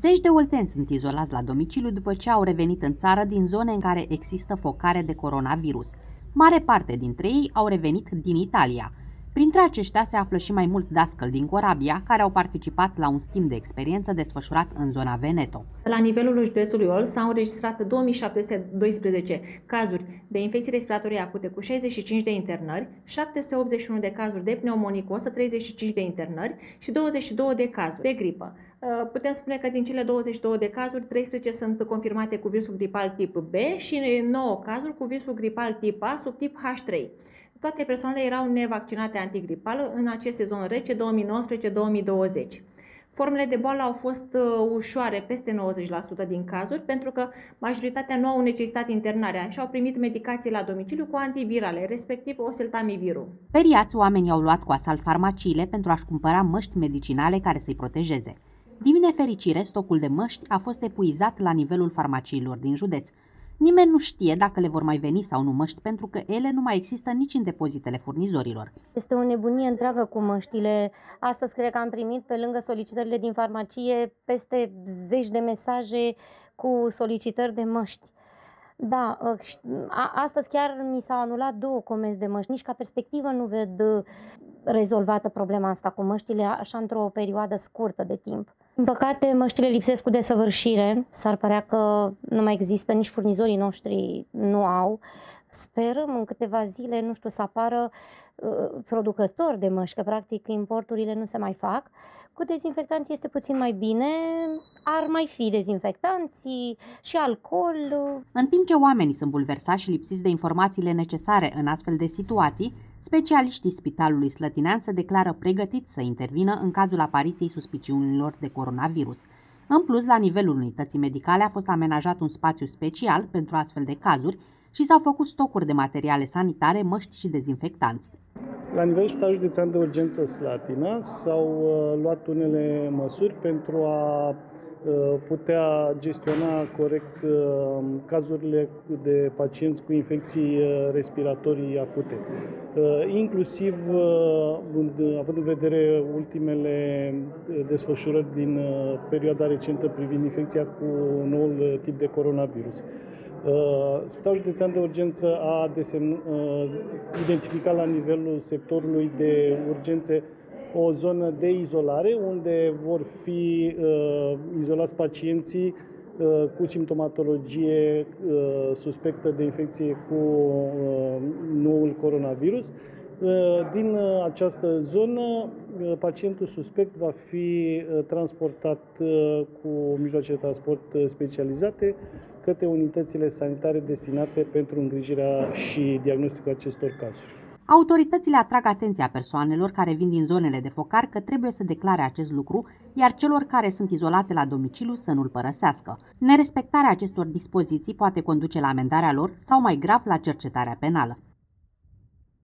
Zeci de olteni sunt izolați la domiciliu după ce au revenit în țară din zone în care există focare de coronavirus. Mare parte dintre ei au revenit din Italia. Printre aceștia se află și mai mulți dascăli din Corabia, care au participat la un schimb de experiență desfășurat în zona Veneto. La nivelul județului Olt s-au înregistrat 2712 cazuri de infecții respiratorii acute cu 65 de internări, 781 de cazuri de pneumonie cu 135 de internări și 22 de cazuri de gripă. Putem spune că din cele 22 de cazuri, 13 sunt confirmate cu virusul gripal tip B și 9 cazuri cu virusul gripal tip A sub tip H3. Toate persoanele erau nevaccinate antigripal în acest sezon rece 2019-2020. Formele de boală au fost ușoare, peste 90% din cazuri, pentru că majoritatea nu au necesitat internarea și au primit medicații la domiciliu cu antivirale, respectiv oseltamivirul. Speriați, oamenii au luat cu asalt farmaciile pentru a-și cumpăra măști medicinale care să-i protejeze. Din nefericire, stocul de măști a fost epuizat la nivelul farmaciilor din județ. Nimeni nu știe dacă le vor mai veni sau nu măști, pentru că ele nu mai există nici în depozitele furnizorilor. Este o nebunie întreagă cu măștile. Astăzi cred că am primit, pe lângă solicitările din farmacie, peste zeci de mesaje cu solicitări de măști. Da, astăzi chiar mi s-au anulat 2 comenzi de măști. Nici ca perspectivă nu ved rezolvată problema asta cu măștile, așa într-o perioadă scurtă de timp. Din păcate, măștile lipsesc cu desăvârșire, s-ar părea că nu mai există, nici furnizorii noștri nu au. Sperăm în câteva zile, nu știu, să apară producători de măști, că practic importurile nu se mai fac. Cu dezinfectanții este puțin mai bine, ar mai fi dezinfectanții și alcool. În timp ce oamenii sunt bulversați și lipsiți de informațiile necesare în astfel de situații, specialiștii Spitalului Slătinean se declară pregătiți să intervină în cazul apariției suspiciunilor de coronavirus. În plus, la nivelul unității medicale a fost amenajat un spațiu special pentru astfel de cazuri și s-au făcut stocuri de materiale sanitare, măști și dezinfectanți. La nivelul Spitalului Județean de Urgență Slatina s-au luat unele măsuri pentru a putea gestiona corect cazurile de pacienți cu infecții respiratorii acute. Inclusiv, având în vedere ultimele desfășurări din perioada recentă privind infecția cu noul tip de coronavirus. Spitalul Județean de Urgență a identificat la nivelul sectorului de urgențe o zonă de izolare unde vor fi izolați pacienții cu simptomatologie suspectă de infecție cu noul coronavirus. Din această zonă, pacientul suspect va fi transportat cu mijloace de transport specializate către unitățile sanitare destinate pentru îngrijirea și diagnosticul acestor cazuri. Autoritățile atrag atenția persoanelor care vin din zonele de focar că trebuie să declare acest lucru, iar celor care sunt izolate la domiciliu să nu-l părăsească. Nerespectarea acestor dispoziții poate conduce la amendarea lor sau, mai grav, la cercetarea penală.